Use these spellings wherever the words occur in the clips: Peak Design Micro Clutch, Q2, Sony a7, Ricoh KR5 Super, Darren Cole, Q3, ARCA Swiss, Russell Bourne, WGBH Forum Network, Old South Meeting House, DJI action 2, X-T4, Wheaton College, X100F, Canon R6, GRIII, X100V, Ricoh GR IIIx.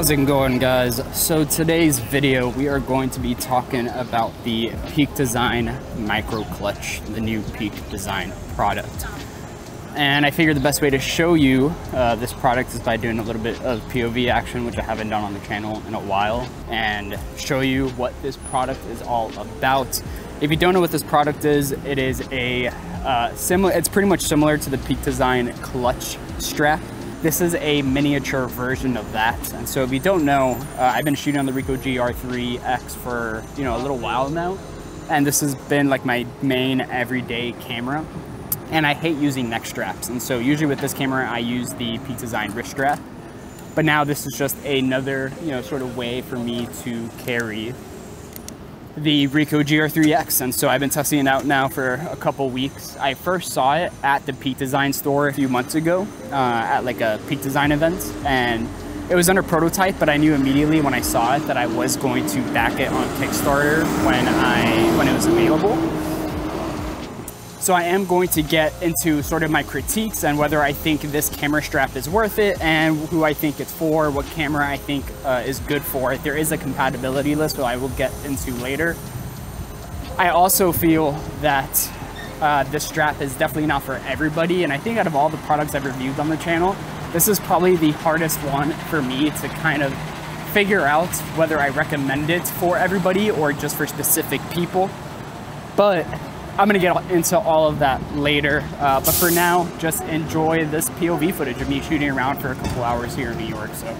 How's it going, guys? So today's video, we are going to be talking about the Peak Design Micro Clutch, the new Peak Design product. And I figured the best way to show you this product is by doing a little bit of POV action, which I haven't done on the channel in a while, and show you what this product is all about. If you don't know what this product is, it is a it's pretty much similar to the Peak Design clutch strap. This is a miniature version of that. And so if you don't know, I've been shooting on the Ricoh GR IIIx for, you know, a little while now. And this has been like my main everyday camera. And I hate using neck straps. And so usually with this camera, I use the Peak Design wrist strap. But now this is just another, you know, sort of way for me to carry the Ricoh GR IIIx, and so I've been testing it out now for a couple weeks. I first saw it at the Peak Design store a few months ago at like a Peak Design event, and it was under prototype, but I knew immediately when I saw it that I was going to back it on Kickstarter when it was available. So I am going to get into sort of my critiques and whether I think this camera strap is worth it and who I think it's for, what camera I think is good for it. There is a compatibility list that I will get into later. I also feel that this strap is definitely not for everybody, and I think out of all the products I've reviewed on the channel, this is probably the hardest one for me to kind of figure out whether I recommend it for everybody or just for specific people. But I'm gonna get into all of that later, but for now, just enjoy this POV footage of me shooting around for a couple hours here in New York, so.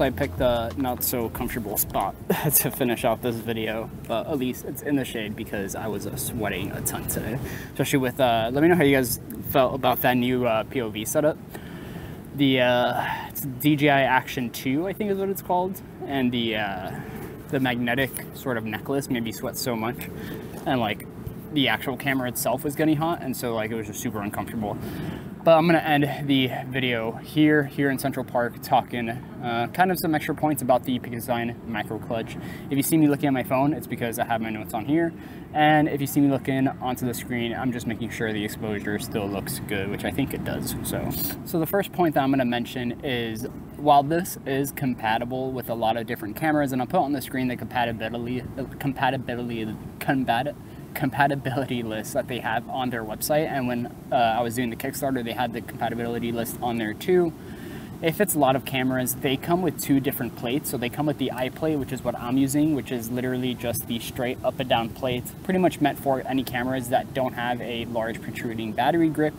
I picked the not so comfortable spot to finish off this video, but at least it's in the shade because I was sweating a ton today, especially with let me know how you guys felt about that new POV setup, the DJI action 2 I think is what it's called, and the magnetic sort of necklace made me sweat so much, and like the actual camera itself was getting hot, and so like it was just super uncomfortable. But I'm gonna end the video here in Central Park, talking kind of some extra points about the Peak Design Micro Clutch. If you see me looking at my phone, it's because I have my notes on here. And if you see me looking onto the screen, I'm just making sure the exposure still looks good, which I think it does, so. So the first point that I'm gonna mention is, while this is compatible with a lot of different cameras, and I'll put on the screen the compatibility list that they have on their website, and when I was doing the Kickstarter, they had the compatibility list on there too. If it's a lot of cameras, they come with two different plates. So they come with the I plate, which is what I'm using, which is literally just the straight up and down plate, pretty much meant for any cameras that don't have a large protruding battery grip.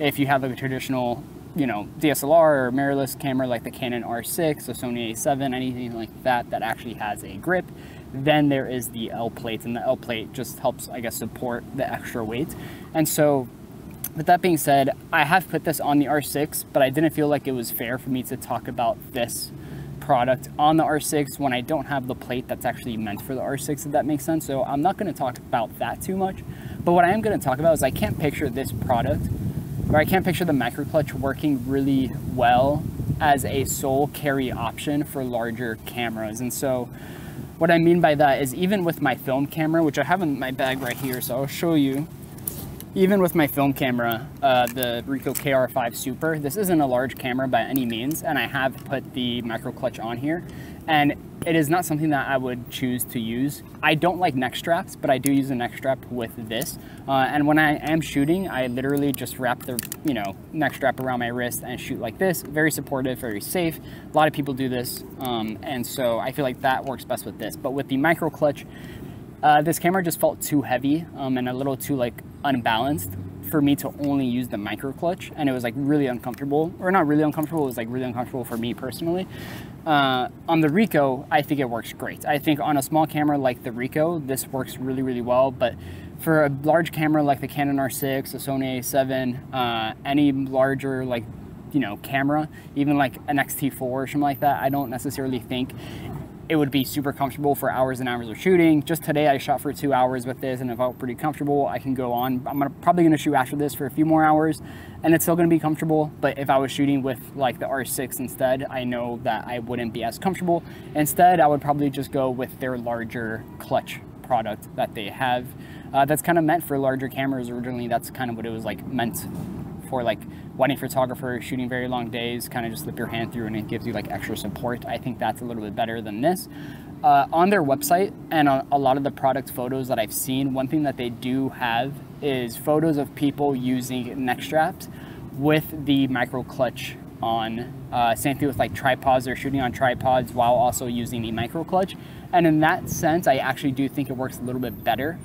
If you have a traditional, you know, DSLR or mirrorless camera like the Canon R6 or Sony a7, anything like that that actually has a grip, Then there is the L plate, and the L plate just helps, I guess, support the extra weight. And so with that being said, I have put this on the R6, but I didn't feel like it was fair for me to talk about this product on the R6 when I don't have the plate that's actually meant for the R6, if that makes sense. So I'm not going to talk about that too much, but what I am going to talk about is I can't picture this product, or I can't picture the Micro Clutch working really well as a sole carry option for larger cameras. And so what I mean by that is, even with my film camera, which I have in my bag right here, so I'll show you. Even with my film camera, the Ricoh KR5 Super, this isn't a large camera by any means, and I have put the Micro Clutch on here, and it is not something that I would choose to use. I don't like neck straps, but I do use a neck strap with this, and when I am shooting, I literally just wrap the neck strap around my wrist and shoot like this. Very supportive, very safe. A lot of people do this, and so I feel like that works best with this. But with the Micro Clutch, this camera just felt too heavy and a little too unbalanced for me to only use the Micro Clutch, and it was really uncomfortable, or not really uncomfortable, it was really uncomfortable for me personally. On the Ricoh, I think it works great. I think on a small camera like the Ricoh, this works really, really well, but for a large camera like the Canon R6, the Sony a7, any larger camera, even an X-T4 or something like that, I don't necessarily think it would be super comfortable for hours and hours of shooting. Just today I shot for 2 hours with this and I felt pretty comfortable. I can go on. I'm probably gonna shoot after this for a few more hours and it's still gonna be comfortable. But if I was shooting with the R6 instead, I know that I wouldn't be as comfortable. Instead, I would probably just go with their larger clutch product that they have. That's kind of meant for larger cameras originally. That's kind of what it was meant for, wedding photographer, shooting very long days, kind of just slip your hand through and it gives you extra support. I think that's a little bit better than this. On their website and on a lot of the product photos that I've seen, one thing that they do have is photos of people using neck straps with the Micro Clutch on. Same thing with tripods, or shooting on tripods while also using the Micro Clutch. And in that sense, I actually do think it works a little bit better.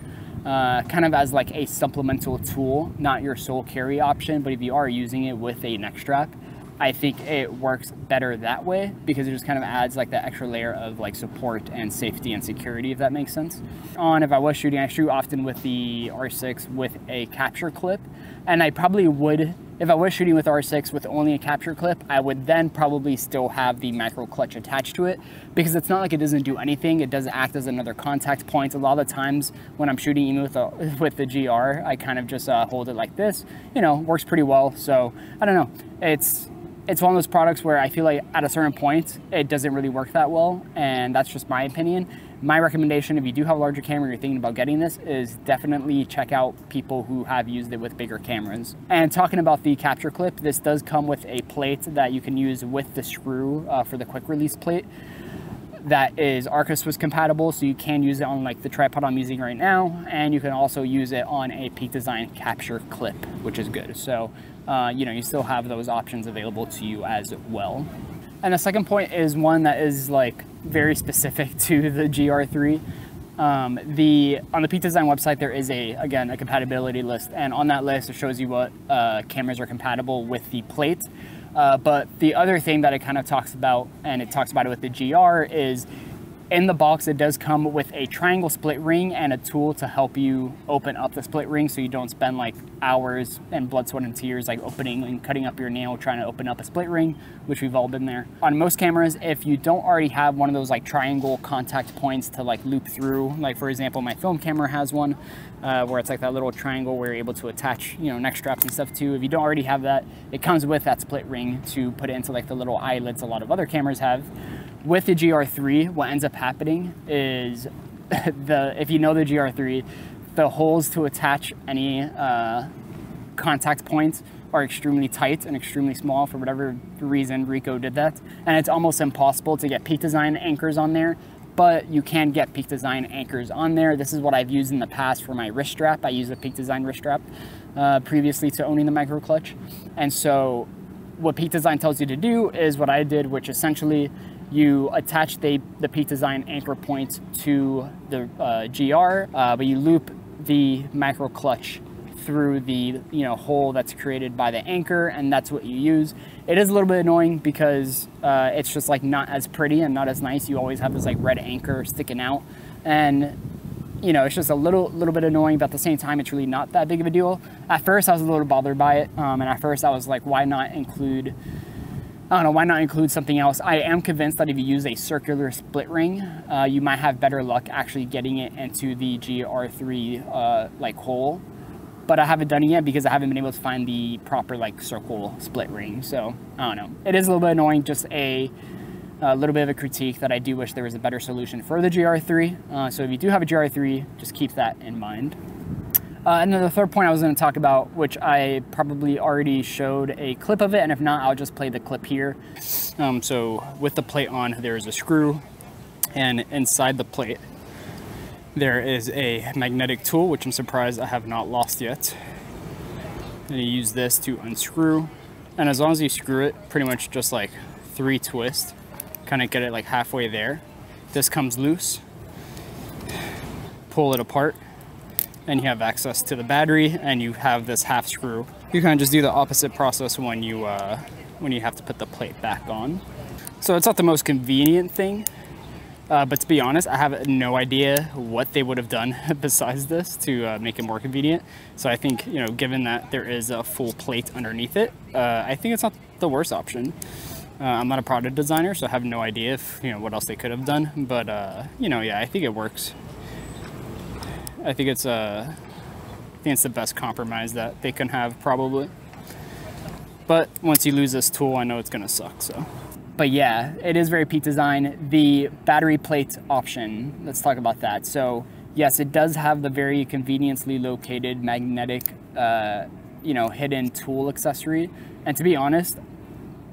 Kind of as a supplemental tool, not your sole carry option, but if you are using it with a neck strap, I think it works better that way, because it just kind of adds that extra layer of support and safety and security, if that makes sense. If I was shooting, I shoot often with the R6 with a capture clip, and I probably would, if I was shooting with R6 with only a capture clip, I would then probably still have the Micro Clutch attached to it, because it's not it doesn't do anything. It does act as another contact point. A lot of the times when I'm shooting even with the GR, I kind of just hold it like this. Works pretty well. So I don't know. It's one of those products where I feel like at a certain point, it doesn't really work that well. And that's just my opinion. My recommendation, if you do have a larger camera, you're thinking about getting this, is definitely check out people who have used it with bigger cameras. And talking about the capture clip, this does come with a plate that you can use with the screw for the quick release plate. That is ARCA Swiss compatible, so you can use it on the tripod I'm using right now, and you can also use it on a Peak Design capture clip, which is good. So you still have those options available to you as well. And the second point is one that is very specific to the GR3. On the Peak Design website, there is again a compatibility list, and on that list it shows you what cameras are compatible with the plate. But the other thing that it kind of talks about, and it talks about it with the GR, is in the box it does come with a triangle split ring and a tool to help you open up the split ring, so you don't spend hours and blood, sweat and tears opening and cutting up your nail trying to open up a split ring, which we've all been there. On most cameras, if you don't already have one of those triangle contact points to loop through, for example my film camera has one where it's that little triangle where you're able to attach neck straps and stuff to. If you don't already have that, it comes with that split ring to put it into the little eyelets a lot of other cameras have. With the GR3, what ends up happening is, if you know the GR3, the holes to attach any contact points are extremely tight and extremely small. For whatever reason, Ricoh did that. And it's almost impossible to get Peak Design anchors on there, but you can get Peak Design anchors on there. This is what I've used in the past for my wrist strap. I used a Peak Design wrist strap previously to owning the Micro Clutch. And so what Peak Design tells you to do is what I did, which essentially you attach the Peak Design anchor point to the GR, but you loop the Micro Clutch through the hole that's created by the anchor, and that's what you use. It is a little bit annoying because it's just not as pretty and not as nice. You always have this red anchor sticking out and it's just a little bit annoying, but at the same time, it's really not that big of a deal. At first, I was a little bothered by it, and at first, I was like, why not include, why not include something else? I am convinced that if you use a circular split ring, you might have better luck actually getting it into the GR3 like hole, but I haven't done it yet because I haven't been able to find the proper like circle split ring, so I don't know. It is a little bit annoying, just a little bit of a critique that I do wish there was a better solution for the GR3. So if you do have a GR3, just keep that in mind. And then the third point I was going to talk about, which I probably already showed a clip of it, and if not, I'll just play the clip here. So with the plate on, there is a screw, and inside the plate, there is a magnetic tool, which I'm surprised I have not lost yet. And you use this to unscrew, and as long as you screw it, pretty much just like 3 twists, kind of get it like halfway there. This comes loose, pull it apart, and you have access to the battery, and you have this half screw. You kind of just do the opposite process when you have to put the plate back on. So it's not the most convenient thing, but to be honest, I have no idea what they would have done besides this to make it more convenient. So I think, given that there is a full plate underneath it, I think it's not the worst option. I'm not a product designer, so I have no idea if, what else they could have done, but, yeah, I think it works. I think it's the best compromise that they can have, probably. But once you lose this tool, I know it's gonna suck, so. But yeah, it is very Peak Design. The battery plate option, let's talk about that. So yes, it does have the very conveniently located magnetic, hidden tool accessory. And to be honest,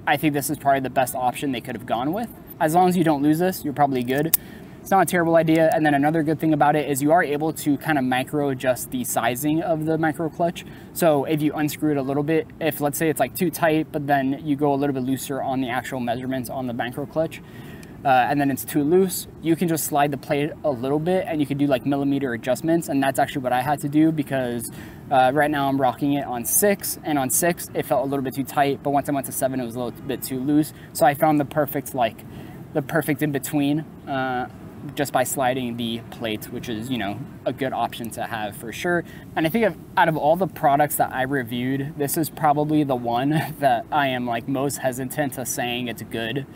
I think this is probably the best option they could have gone with. As long as you don't lose this, you're probably good. It's not a terrible idea. And then another good thing about it is you are able to kind of micro adjust the sizing of the micro clutch. So if you unscrew it a little bit, if let's say it's like too tight, but then you go a little bit looser on the actual measurements on the micro clutch, and then it's too loose, you can just slide the plate a little bit and you can do like millimeter adjustments. And that's actually what I had to do because right now I'm rocking it on 6, and on 6 it felt a little bit too tight, but once I went to 7 it was a little bit too loose. So I found the perfect in between just by sliding the plate, which is a good option to have for sure. And I think out of all the products that I reviewed, this is probably the one that I am like most hesitant to saying it's good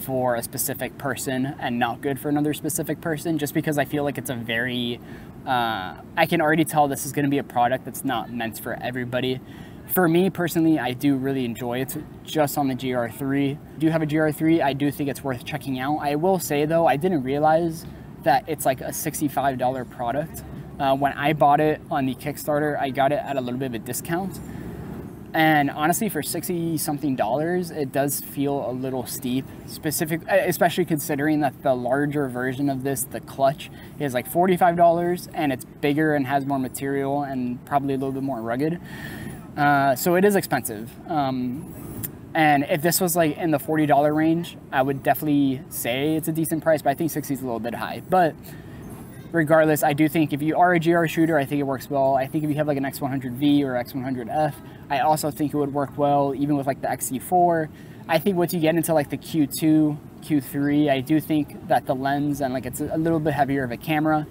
for a specific person and not good for another specific person, just because I feel like it's a very, I can already tell this is going to be a product that's not meant for everybody. For me personally, I do really enjoy it just on the GR3. I do have a GR3. I do think it's worth checking out. I will say though, I didn't realize that it's like a $65 product. When I bought it on the Kickstarter, I got it at a little bit of a discount. And honestly, for $60-something, it does feel a little steep, especially considering that the larger version of this, the clutch, is like $45, and it's bigger and has more material and probably a little bit more rugged. So it is expensive. And if this was like in the $40 range, I would definitely say it's a decent price, but I think 60 is a little bit high. But regardless, I do think if you are a GR shooter, I think it works well. I think if you have like an X100V or X100F, I also think it would work well, even with like the X-T4. I think once you get into like the Q2, Q3, I do think that the lens and like it's a little bit heavier of a camera.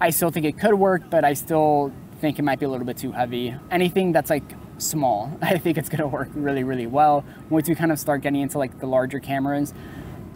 I still think it could work, but I still think it might be a little bit too heavy. Anything that's like small, I think it's gonna work really, really well. Once you kind of start getting into like the larger cameras,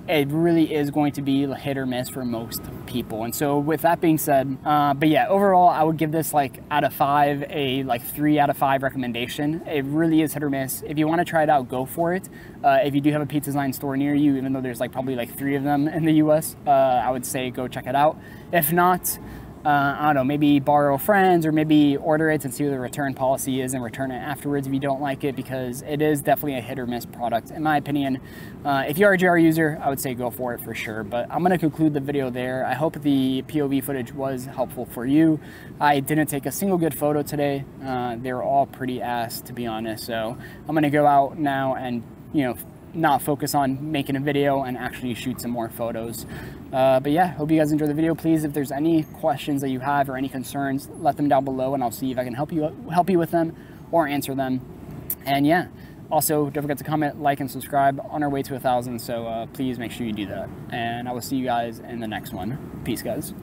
it really is going to be hit or miss for most people. And so with that being said, but yeah, overall, I would give this like out of 5, a like 3 out of 5 recommendation. It really is hit or miss. If you want to try it out, go for it. If you do have a Peak Design store near you, even though there's like probably like 3 of them in the US, I would say go check it out. If not, I don't know, maybe borrow friends or maybe order it and see what the return policy is and return it afterwards if you don't like it, because it is definitely a hit or miss product, in my opinion. If you are a GR user, I would say go for it for sure, but I'm going to conclude the video there. I hope the POV footage was helpful for you. I didn't take a single good photo today. They were all pretty ass, to be honest, so I'm going to go out now and, not focus on making a video and actually shoot some more photos. But yeah, hope you guys enjoyed the video. Please, if there's any questions that you have or any concerns, let them down below and I'll see if I can help you with them or answer them. And yeah, also don't forget to comment, like, and subscribe. On our way to 1,000, so please make sure you do that. And I will see you guys in the next one. Peace, guys.